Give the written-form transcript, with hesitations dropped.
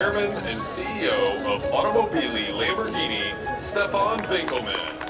Chairman and CEO of Automobili Lamborghini, Stephan Winkelmann.